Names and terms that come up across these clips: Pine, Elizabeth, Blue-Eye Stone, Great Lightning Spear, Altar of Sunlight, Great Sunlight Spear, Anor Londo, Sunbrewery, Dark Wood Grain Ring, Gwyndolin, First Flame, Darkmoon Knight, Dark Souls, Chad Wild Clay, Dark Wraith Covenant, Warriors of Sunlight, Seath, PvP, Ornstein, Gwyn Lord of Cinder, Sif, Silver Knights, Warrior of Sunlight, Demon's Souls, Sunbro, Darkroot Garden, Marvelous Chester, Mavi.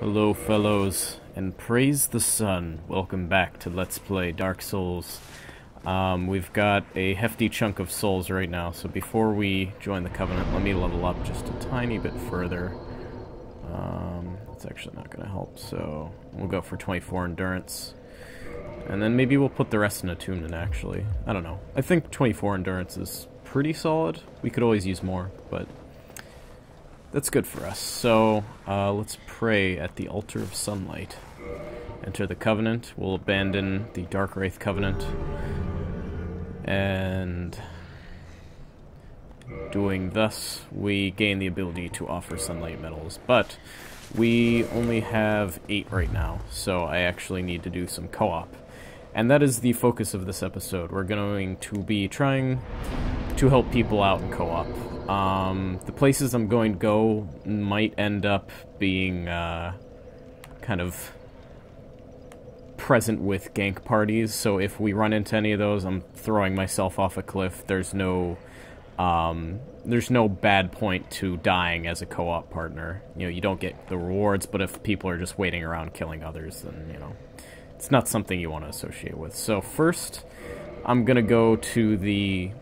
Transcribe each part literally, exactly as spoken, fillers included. Hello fellows, and praise the sun. Welcome back to Let's Play Dark Souls. Um, we've got a hefty chunk of souls right now, so before we join the Covenant, let me level up just a tiny bit further. Um, that's actually not going to help, so we'll go for twenty-four endurance. And then maybe we'll put the rest in attunement, actually. I don't know. I think twenty-four endurance is pretty solid. We could always use more, but that's good for us. So, uh, let's pray at the Altar of Sunlight. Enter the Covenant. We'll abandon the Dark Wraith Covenant. And doing thus, we gain the ability to offer Sunlight Medals. But we only have eight right now, so I actually need to do some co-op. And that is the focus of this episode. We're going to be trying to help people out in co-op. Um, the places I'm going to go might end up being, uh, kind of present with gank parties, so if we run into any of those, I'm throwing myself off a cliff. There's no, um, there's no bad point to dying as a co-op partner. You know, you don't get the rewards, but if people are just waiting around killing others, then, you know, it's not something you want to associate with. So first, I'm gonna go to the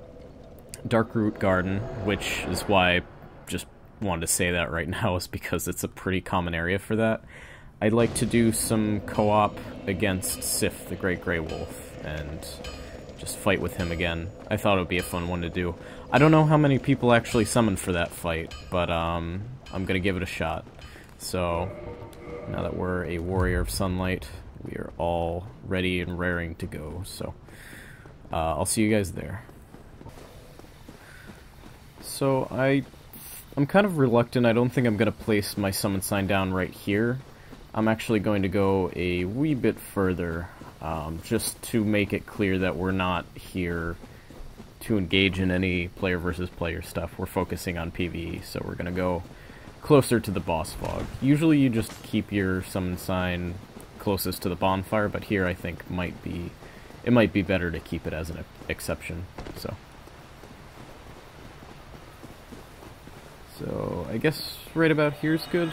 Darkroot Garden, which is why I just wanted to say that right now, is because it's a pretty common area for that. I'd like to do some co-op against Sif, the Great Grey Wolf, and just fight with him again. I thought it would be a fun one to do. I don't know how many people actually summoned for that fight, but um, I'm going to give it a shot. So, now that we're a Warrior of Sunlight, we are all ready and raring to go. So, uh, I'll see you guys there. So I, I'm kind of reluctant. I don't think I'm going to place my summon sign down right here. I'm actually going to go a wee bit further, um, just to make it clear that we're not here to engage in any player versus player stuff. We're focusing on PvE, so we're going to go closer to the boss fog. Usually you just keep your summon sign closest to the bonfire, but here I think might be, it might be better to keep it as an exception, so. So, I guess right about here's good,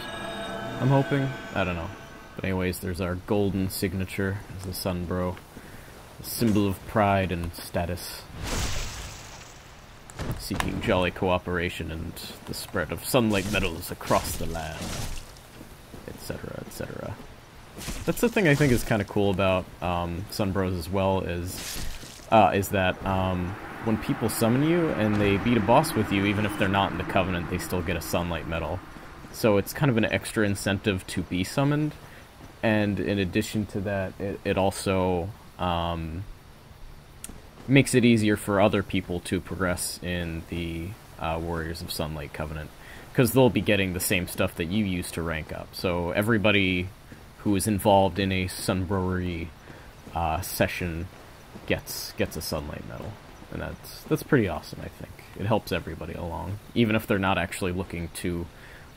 I'm hoping. I don't know. But anyways, there's our golden signature as the Sunbro, a symbol of pride and status, seeking jolly cooperation and the spread of sunlight medals across the land, et cetera, et cetera. That's the thing I think is kind of cool about um, Sunbros as well, is, uh, is that... Um, when people summon you and they beat a boss with you, even if they're not in the Covenant, they still get a Sunlight Medal. So it's kind of an extra incentive to be summoned, and in addition to that, it, it also um, makes it easier for other people to progress in the uh, Warriors of Sunlight Covenant, because they'll be getting the same stuff that you use to rank up. So everybody who is involved in a Sunbrewery uh, session gets gets a Sunlight Medal. And that's, that's pretty awesome, I think. It helps everybody along, even if they're not actually looking to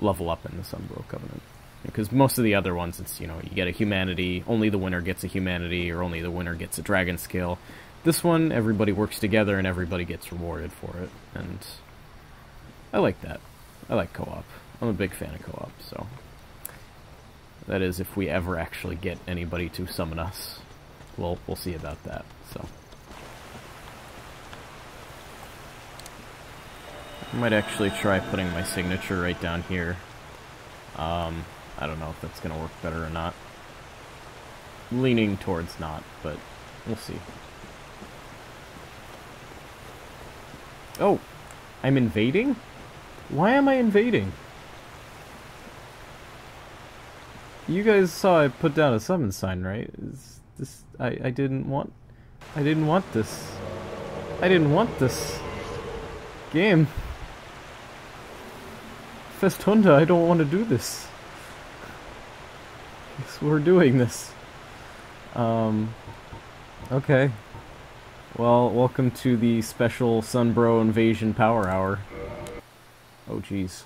level up in the Sunbro Covenant. Because most of the other ones, it's, you know, you get a humanity, only the winner gets a humanity, or only the winner gets a dragon scale. This one, everybody works together and everybody gets rewarded for it, and I like that. I like co-op. I'm a big fan of co-op, so. That is, if we ever actually get anybody to summon us, we'll, we'll see about that, so. I might actually try putting my signature right down here. Um, I don't know if that's going to work better or not. Leaning towards not, but we'll see. Oh! I'm invading? Why am I invading? You guys saw I put down a summon sign, right? Is this, I, I didn't want... I didn't want this. I didn't want this game. Fest Honda, I don't want to do this. Guess we're doing this. Um, okay. Well, welcome to the special Sunbro Invasion Power Hour. Oh, jeez.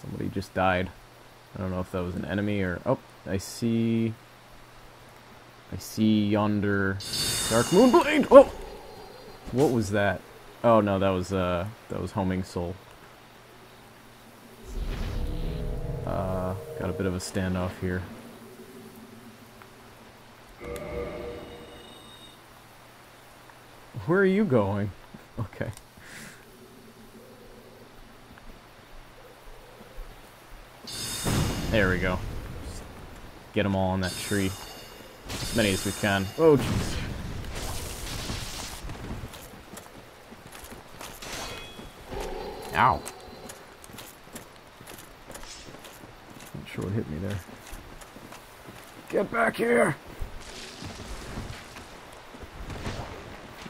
Somebody just died. I don't know if that was an enemy or... Oh, I see... I see yonder... Dark Moonblade! Oh! What was that? Oh, no, that was, uh, that was Homing Soul. Uh... Got a bit of a standoff here. Where are you going? Okay. There we go. Just get them all on that tree. As many as we can. Oh, jeez. Ow. Not sure what hit me there. Get back here!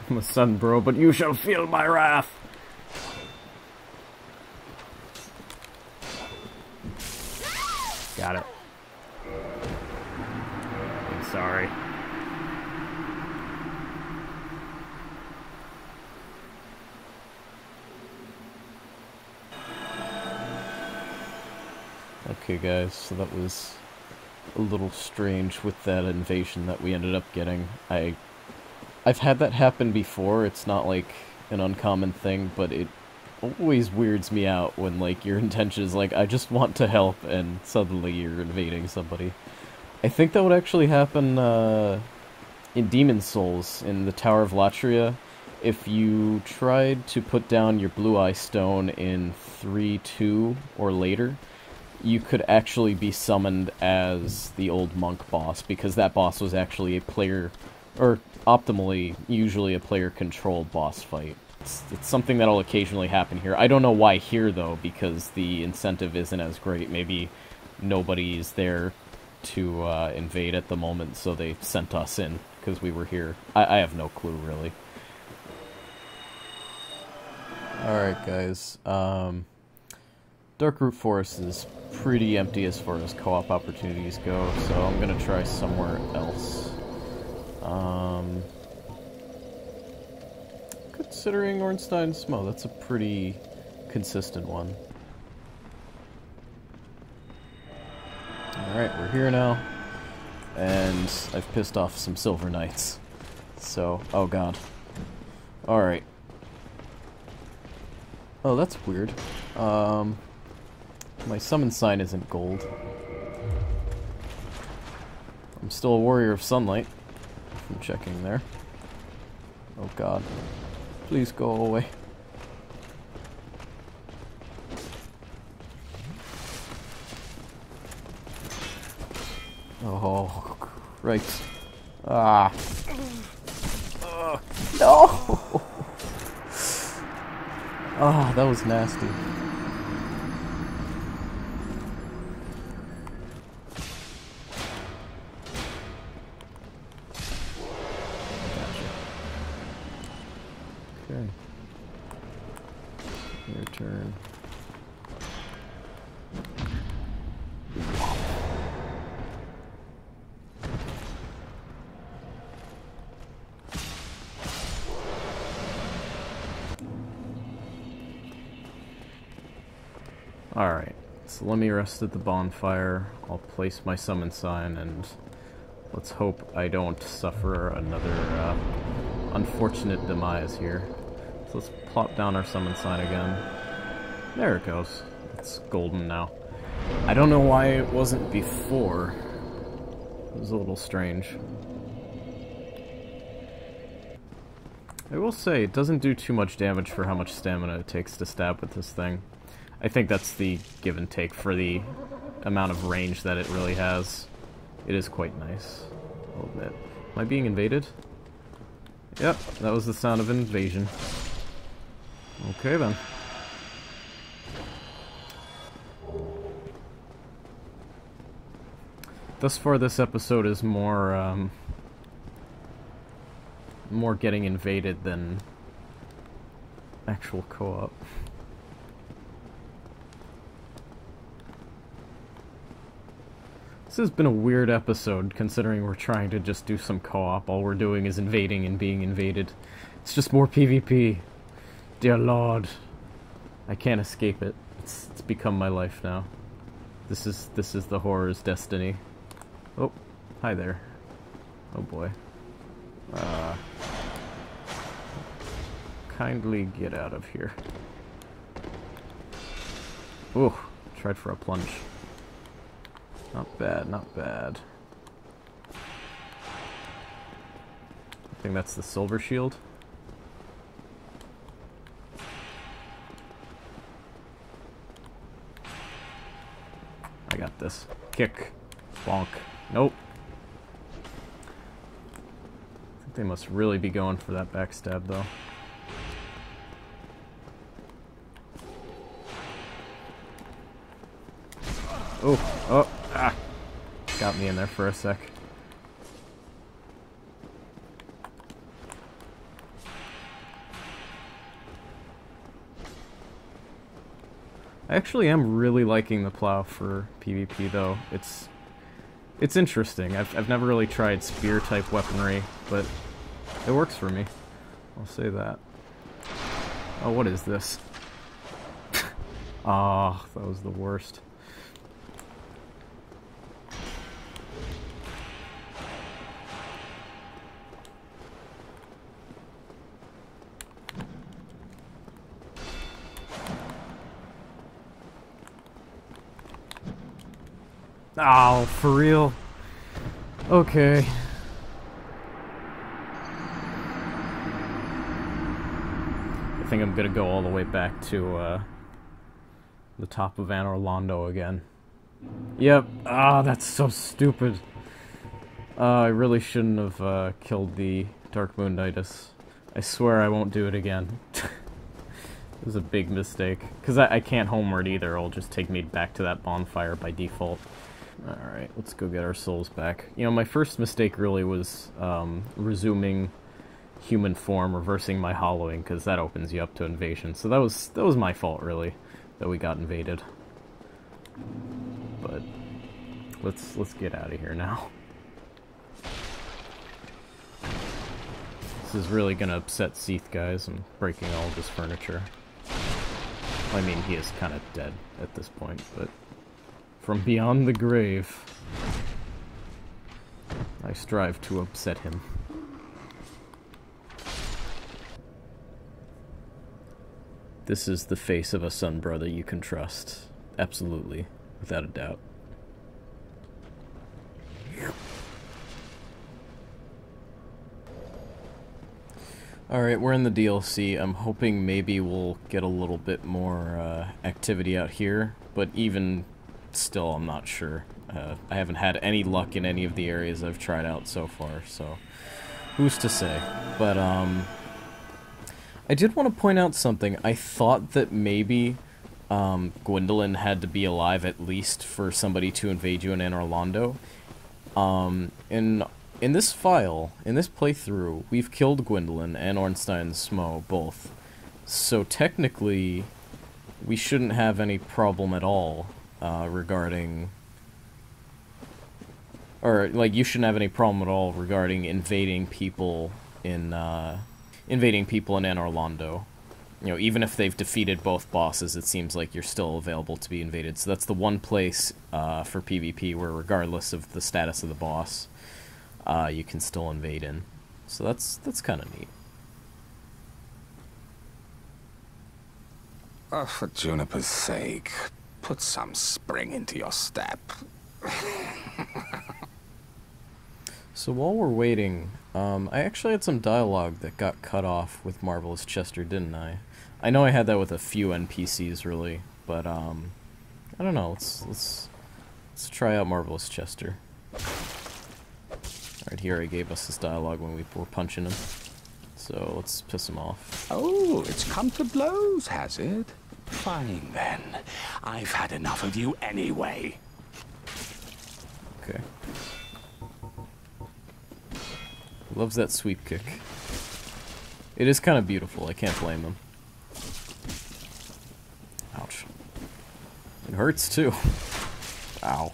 I'm a Sunbro, but you shall feel my wrath! Got it. I'm sorry. Okay guys, so that was a little strange with that invasion that we ended up getting. I... I've had that happen before. It's not like an uncommon thing, but it always weirds me out when like your intention is like, I just want to help, and suddenly you're invading somebody. I think that would actually happen uh, in Demon's Souls, in the Tower of Latria, if you tried to put down your Blue-Eye Stone in three two or later. You could actually be summoned as the Old Monk boss, because that boss was actually a player, or optimally, usually a player-controlled boss fight. It's, it's something that'll occasionally happen here. I don't know why here, though, because the incentive isn't as great. Maybe nobody's there to uh, invade at the moment, so they sent us in, because we were here. I, I have no clue, really. Alright, guys, um... Darkroot Forest is pretty empty as far as co-op opportunities go, so I'm gonna try somewhere else. Um, considering Ornstein Smough, that's a pretty consistent one. Alright, we're here now, and I've pissed off some Silver Knights, so, oh god. Alright. Oh, that's weird. Um... My summon sign isn't gold. I'm still a Warrior of Sunlight. I'm checking there. Oh god. Please go away. Oh, Christ. Ah. Oh, no! Ah, oh, that was nasty. Alright, so let me rest at the bonfire, I'll place my summon sign, and let's hope I don't suffer another uh, unfortunate demise here. So let's plop down our summon sign again. There it goes. It's golden now. I don't know why it wasn't before. It was a little strange. I will say, it doesn't do too much damage for how much stamina it takes to stab with this thing. I think that's the give and take for the amount of range that it really has. It is quite nice. A little bit. Am I being invaded? Yep, that was the sound of invasion. Okay then. Thus far this episode is more, um... more getting invaded than actual co-op. This has been a weird episode, considering we're trying to just do some co-op. All we're doing is invading and being invaded. It's just more PvP. Dear Lord. I can't escape it. It's, it's become my life now. This is, this is the horror's destiny. Oh, hi there. Oh boy. Uh, kindly get out of here. Ooh, tried for a plunge. Not bad, not bad. I think that's the silver shield. I got this. Kick. Bonk. Nope. I think they must really be going for that backstab, though. Oh, oh, ah. Got me in there for a sec. I actually am really liking the plow for PvP, though. It's it's interesting. I've, I've never really tried spear-type weaponry, but it works for me. I'll say that. Oh, what is this? Ah, oh, that was the worst. Oh, for real? Okay. I think I'm gonna go all the way back to uh, the top of Anor Londo again. Yep. Ah, oh, that's so stupid. Uh, I really shouldn't have uh, killed the Darkmoon Knight. I swear I won't do it again. It was a big mistake. Because I, I can't homeward either. It'll just take me back to that bonfire by default. Alright, let's go get our souls back. You know, my first mistake really was um, resuming human form, reversing my hollowing, because that opens you up to invasion. So that was that was my fault, really, that we got invaded. But let's let's get out of here now. This is really gonna upset Seath, guys. I'm breaking all of his furniture. I mean, he is kind of dead at this point, but. From beyond the grave, I strive to upset him. This is the face of a Sunbro that you can trust. Absolutely, without a doubt. Alright, we're in the D L C. I'm hoping maybe we'll get a little bit more uh, activity out here, but even still, I'm not sure. Uh, I haven't had any luck in any of the areas I've tried out so far, so who's to say? But, um, I did want to point out something. I thought that maybe um, Gwyndolin had to be alive at least for somebody to invade you in Anor Londo. Um, in, in this file, in this playthrough, we've killed Gwyndolin and Ornstein and Smough, both. So technically, we shouldn't have any problem at all. Uh, regarding, or like, you shouldn't have any problem at all regarding invading people in uh, invading people in Anor Londo. You know, even if they've defeated both bosses, it seems like you're still available to be invaded. So that's the one place uh, for PvP where, regardless of the status of the boss, uh, you can still invade in. So that's that's kind of neat. Oh, for Juniper's sake. Put some spring into your step. So while we're waiting, um, I actually had some dialogue that got cut off with Marvelous Chester, didn't I? I know I had that with a few N P Cs, really, but um, I don't know. Let's let's let's try out Marvelous Chester. Right here, he gave us this dialogue when we were punching him. So let's piss him off. Oh, it's come to blows, has it? Fine, then. I've had enough of you anyway. Okay. Loves that sweep kick. It is kind of beautiful, I can't blame them. Ouch. It hurts, too. Ow.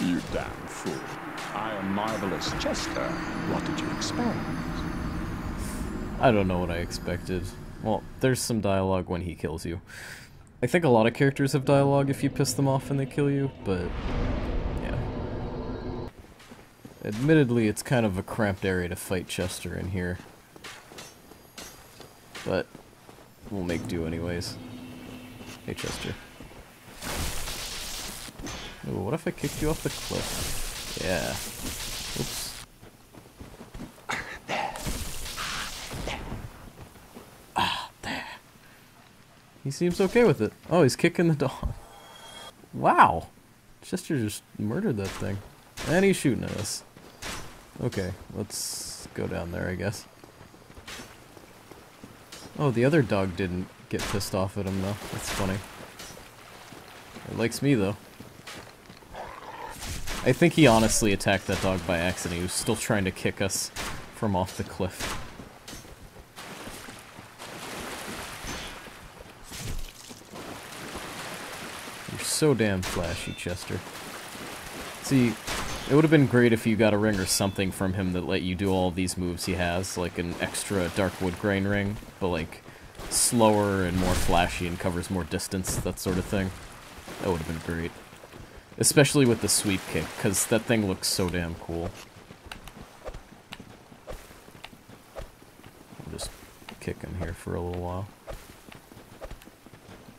You damn fool. I am Marvelous Chester. What did you expect? I don't know what I expected. Well, there's some dialogue when he kills you. I think a lot of characters have dialogue if you piss them off and they kill you, but yeah. Admittedly, it's kind of a cramped area to fight Chester in here. But we'll make do anyways. Hey, Chester. Ooh, what if I kicked you off the cliff? Yeah. Oops. There. There. Ah, there. He seems okay with it. Oh, he's kicking the dog. Wow. Chester just murdered that thing. And he's shooting at us. Okay, let's go down there, I guess. Oh, the other dog didn't get pissed off at him, though. That's funny. It likes me, though. I think he honestly attacked that dog by accident. He was still trying to kick us from off the cliff. You're so damn flashy, Chester. See, it would have been great if you got a ring or something from him that let you do all these moves he has, like an extra Dark Wood Grain Ring, but like slower and more flashy and covers more distance, that sort of thing. That would have been great. Especially with the sweep kick, because that thing looks so damn cool. I'll just kick him here for a little while.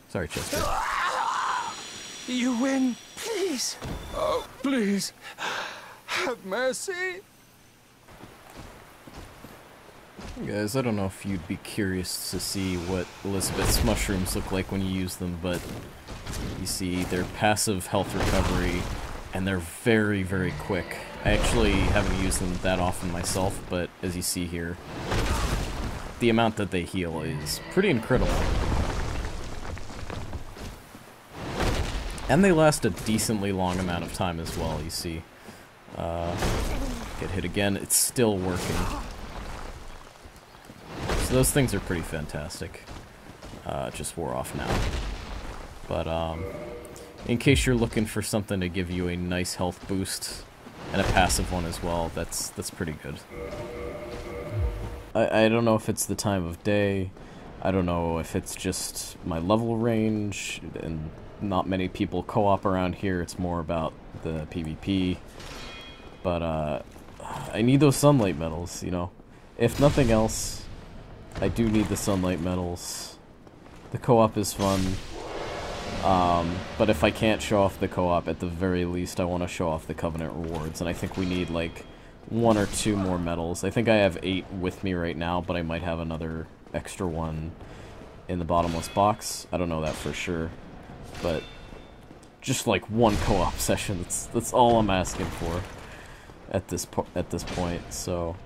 Sorry, Chester. You win. Please. Oh, please. Have mercy. Guys, I don't know if you'd be curious to see what Elizabeth's mushrooms look like when you use them, but you see their passive health recovery, and they're very, very quick. I actually haven't used them that often myself, but as you see here, the amount that they heal is pretty incredible. And they last a decently long amount of time as well, you see. Uh, get hit again, it's still working. So those things are pretty fantastic. Uh, just wore off now. But um, in case you're looking for something to give you a nice health boost, and a passive one as well, that's that's pretty good. I, I don't know if it's the time of day, I don't know if it's just my level range, and not many people co-op around here, it's more about the PvP. But uh, I need those Sunlight Medals, you know. If nothing else, I do need the Sunlight Medals. The co-op is fun. Um, but if I can't show off the co-op, at the very least I want to show off the Covenant rewards, and I think we need like one or two more medals. I think I have eight with me right now, but I might have another extra one in the bottomless box. I don't know that for sure, but just like one co-op session, that's, that's all I'm asking for at this, po at this point, so...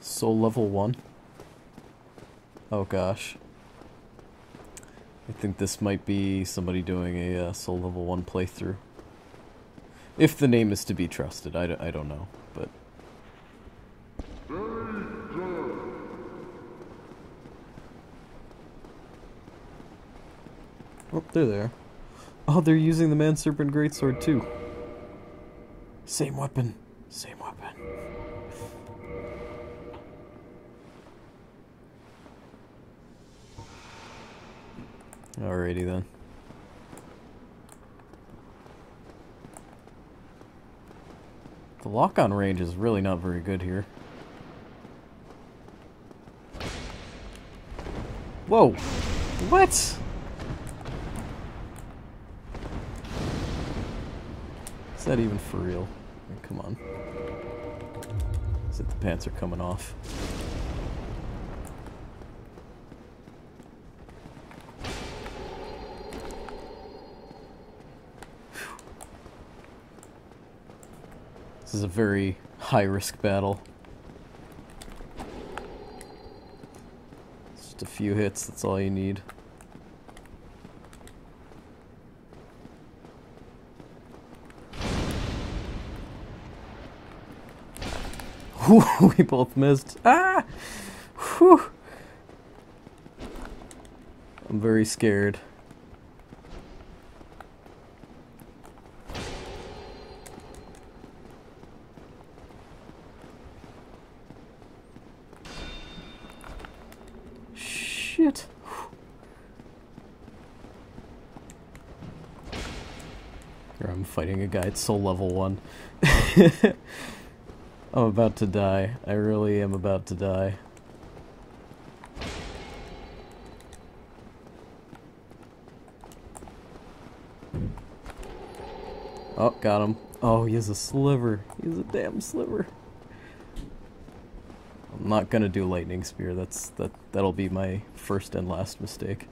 Soul level one. Oh gosh, I think this might be somebody doing a uh, Soul Level one playthrough. If the name is to be trusted, I, d I don't know, but... Oh, there they are. Oh, they're using the Man-Serpent Greatsword too. Same weapon, same weapon. Alrighty then. The lock-on range is really not very good here. Whoa! What?! Is that even for real? Come on. Is it the pants are coming off? This is a very high-risk battle. Just a few hits, that's all you need. Whew, we both missed. Ah! Whew. I'm very scared. Fighting a guy at soul level one. I'm about to die. I really am about to die. Oh, got him. Oh, he has a sliver. He has a damn sliver. I'm not gonna do Lightning Spear. That's that. That'll be my first and last mistake.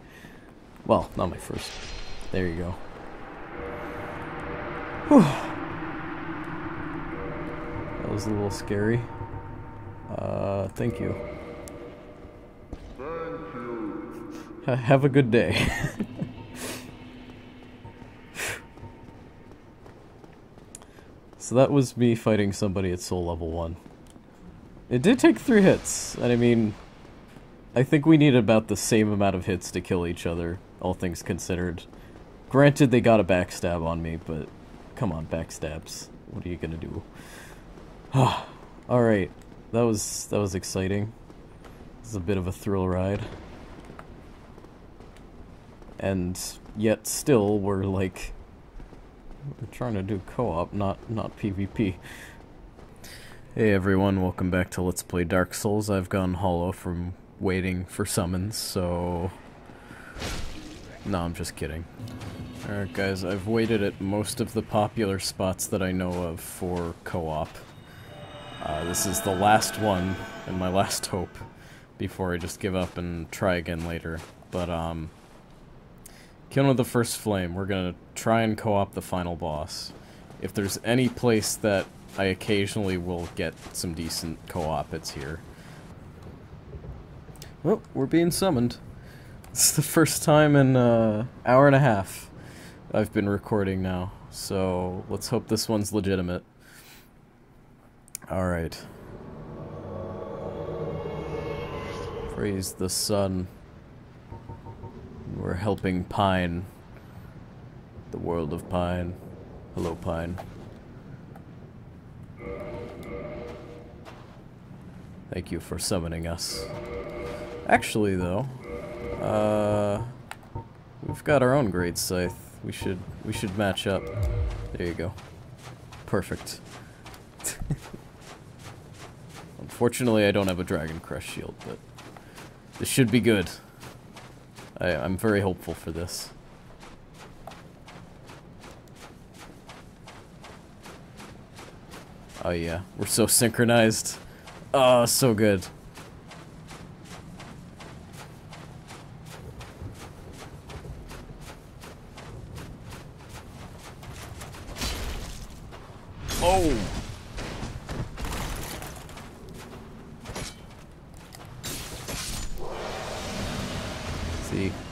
Well, not my first. There you go. Whew. That was a little scary. Uh, thank you. Thank you. Ha have a good day. So that was me fighting somebody at soul level one. It did take three hits, and I mean, I think we need about the same amount of hits to kill each other, all things considered. Granted, they got a backstab on me, but come on, backstabs. What are you gonna do? Alright, that was, that was exciting. It was a bit of a thrill ride. And yet still, we're like... we're trying to do co-op, not not PvP. Hey everyone, welcome back to Let's Play Dark Souls. I've gone hollow from waiting for summons, so... no, I'm just kidding. Alright guys, I've waited at most of the popular spots that I know of for co-op. Uh, this is the last one, and my last hope, before I just give up and try again later. But, um... Kiln of the First Flame, we're gonna try and co-op the final boss. If there's any place that I occasionally will get some decent co-op, it's here. Well, we're being summoned. It's the first time in an uh, hour and a half I've been recording now, so let's hope this one's legitimate. Alright. Praise the sun. We're helping Pine. The world of Pine. Hello, Pine. Thank you for summoning us. Actually, though, uh, we've got our own great scythe. We should we should match up. There you go. Perfect. Unfortunately, I don't have a Dragon Crush shield, but this should be good. I, I'm very hopeful for this. Oh yeah, we're so synchronized. Oh, so good. Oh!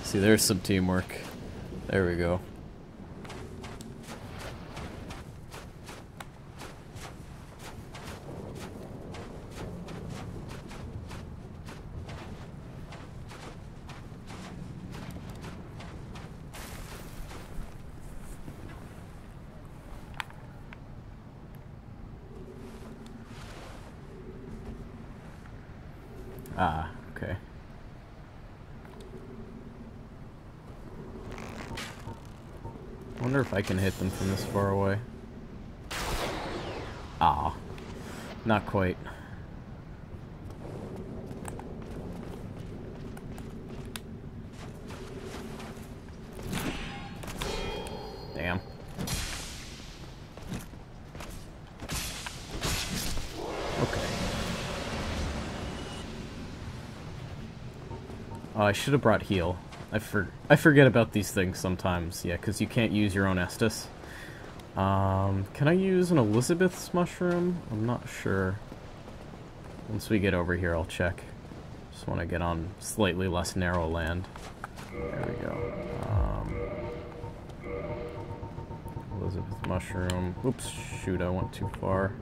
See, there's some teamwork. There we go. Ah, okay. I wonder if I can hit them from this far away. Ah, not quite. Damn. Okay. Oh, I should have brought heal. I, for I forget about these things sometimes, yeah, because you can't use your own Estus. Um, can I use an Elizabeth's mushroom? I'm not sure. Once we get over here, I'll check. Just want to get on slightly less narrow land. There we go. Um, Elizabeth's mushroom. Oops, shoot, I went too far.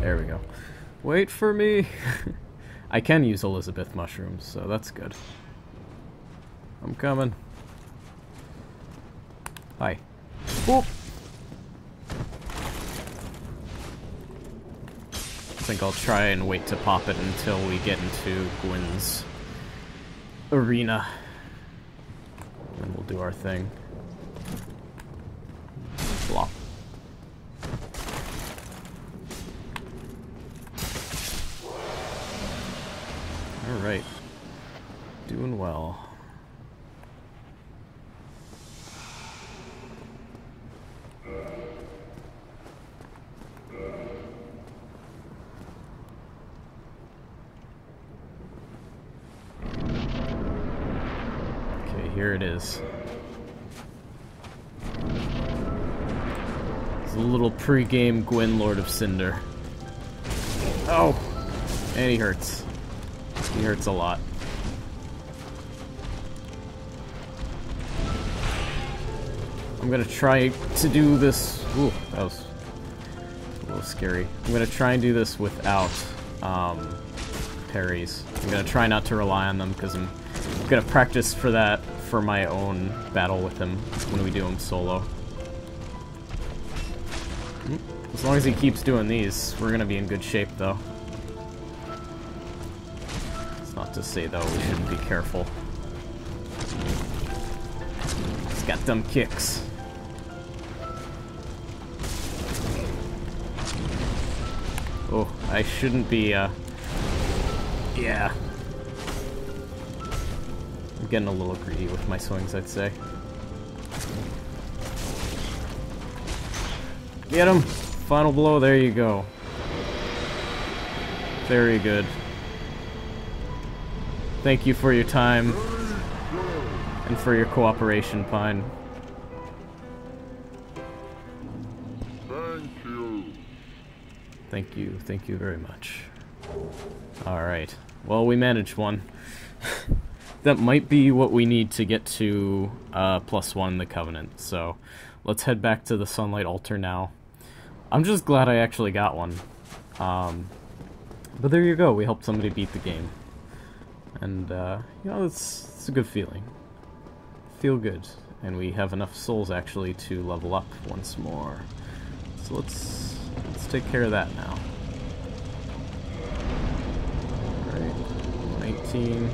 There we go. Wait for me! I can use Elizabeth mushrooms, so that's good. I'm coming. Hi. Whoop. I think I'll try and wait to pop it until we get into Gwyn's arena. And we'll do our thing. Flop. right. Doing well. Okay, here it is. It's a little pre-game Gwyn Lord of Cinder. Oh! And he hurts. He hurts a lot. I'm gonna try to do this... Ooh, that was a little scary. I'm gonna try and do this without um, parries. I'm gonna try not to rely on them because I'm gonna practice for that for my own battle with him when we do him solo. As long as he keeps doing these, we're gonna be in good shape though. It's not to say though we shouldn't be careful. He's got them kicks. Oh, I shouldn't be, uh... yeah. I'm getting a little greedy with my swings, I'd say. Get him! Final blow, there you go. Very good. Thank you for your time. And for your cooperation, Pine. Thank you, thank you very much. Alright, well we managed one. That might be what we need to get to uh, plus one in the Covenant, so let's head back to the Sunlight Altar now. I'm just glad I actually got one. Um, but there you go, we helped somebody beat the game. And, uh, you know, it's, it's a good feeling. Feel good. And we have enough souls actually to level up once more. So let's... Let's take care of that now. Alright, nineteen.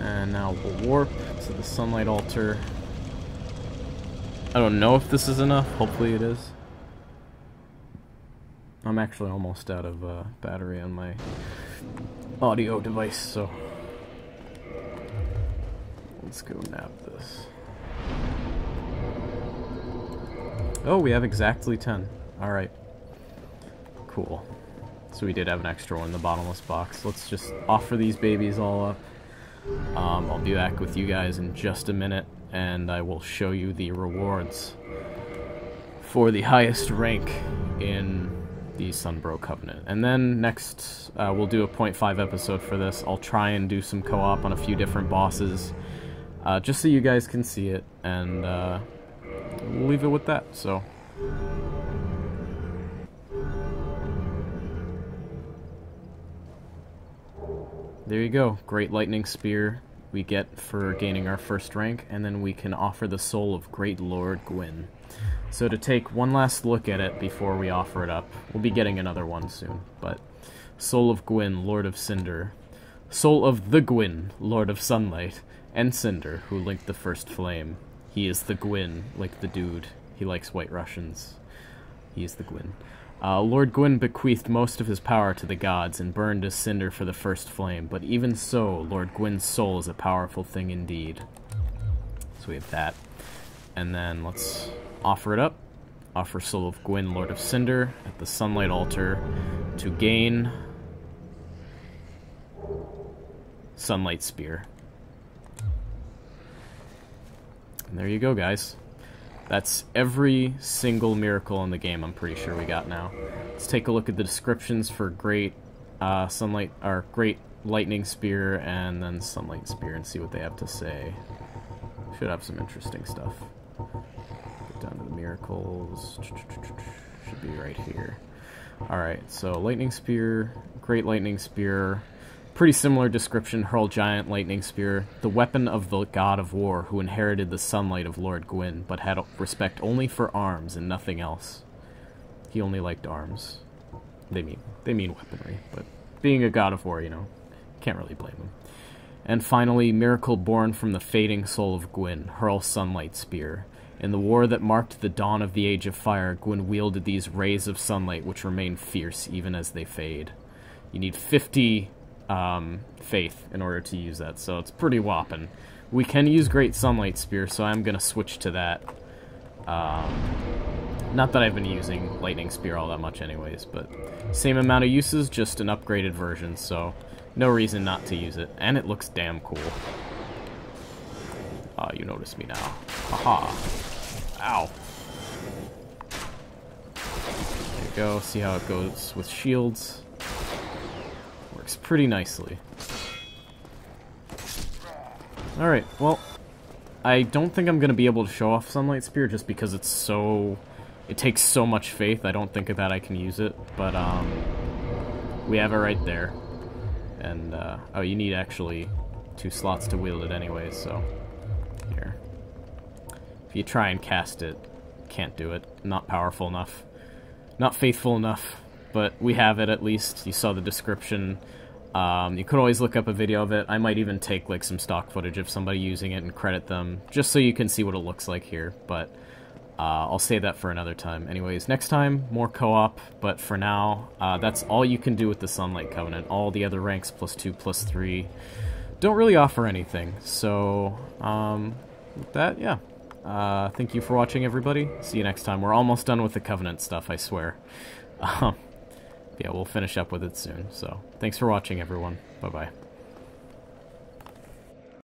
And now we'll warp to the Sunlight Altar. I don't know if this is enough, hopefully it is. I'm actually almost out of uh, battery on my audio device, so... Let's go nab this. Oh, we have exactly ten. Alright. Cool. So we did have an extra one in the bottomless box. Let's just offer these babies all up. Um, I'll be back with you guys in just a minute, and I will show you the rewards for the highest rank in the Sunbro Covenant. And then next, uh, we'll do a point five episode for this. I'll try and do some co-op on a few different bosses, uh, just so you guys can see it, and... Uh, We'll leave it with that, so... There you go, Great Lightning Spear we get for gaining our first rank, and then we can offer the soul of Great Lord Gwyn. So to take one last look at it before we offer it up, we'll be getting another one soon, but... Soul of Gwyn, Lord of Cinder. Soul of the Gwyn, Lord of Sunlight, and Cinder, who linked the First Flame. He is the Gwyn, like the dude. He likes white Russians. He is the Gwyn. Uh, Lord Gwyn bequeathed most of his power to the gods and burned as cinder for the First Flame, but even so, Lord Gwyn's soul is a powerful thing indeed. So we have that. And then let's offer it up. Offer Soul of Gwyn, Lord of Cinder, at the Sunlight Altar to gain... Sunlight Spear. And there you go, guys. That's every single miracle in the game, I'm pretty sure we got now. Let's take a look at the descriptions for Great uh, Sunlight, or Great Lightning Spear and then Sunlight Spear and see what they have to say. Should have some interesting stuff. Get down to the miracles. Should be right here. Alright, so Lightning Spear, Great Lightning Spear... Pretty similar description, Hurl Giant Lightning Spear, the weapon of the god of war who inherited the sunlight of Lord Gwyn, but had respect only for arms and nothing else. He only liked arms. They mean they mean weaponry, but being a god of war, you know, can't really blame him. And finally, miracle born from the fading soul of Gwyn, Hurl Sunlight Spear. In the war that marked the dawn of the Age of Fire, Gwyn wielded these rays of sunlight which remain fierce even as they fade. You need fifty... um, faith in order to use that, so it's pretty whopping. We can use Great Sunlight Spear, so I'm going to switch to that. Um, not that I've been using Lightning Spear all that much anyways, but same amount of uses, just an upgraded version, so no reason not to use it. And it looks damn cool. Ah, uh, you notice me now. Aha. Ow. There we go. See how it goes with shields. Works pretty nicely. Alright, well, I don't think I'm going to be able to show off Sunlight Spear just because it's so... It takes so much faith, I don't think that I can use it, but um, we have it right there. And, uh, oh, you need actually two slots to wield it anyway, so... Here. If you try and cast it, can't do it. Not powerful enough. Not faithful enough, but we have it at least. You saw the description. Um, you could always look up a video of it. I might even take like some stock footage of somebody using it and credit them, just so you can see what it looks like here, but uh, I'll save that for another time. Anyways, next time, more co-op, but for now, uh, that's all you can do with the Sunlight Covenant. All the other ranks, plus two, plus three, don't really offer anything, so um, with that, yeah. Uh, thank you for watching, everybody. See you next time. We're almost done with the Covenant stuff, I swear. Um... Yeah, we'll finish up with it soon, so thanks for watching, everyone. Bye-bye.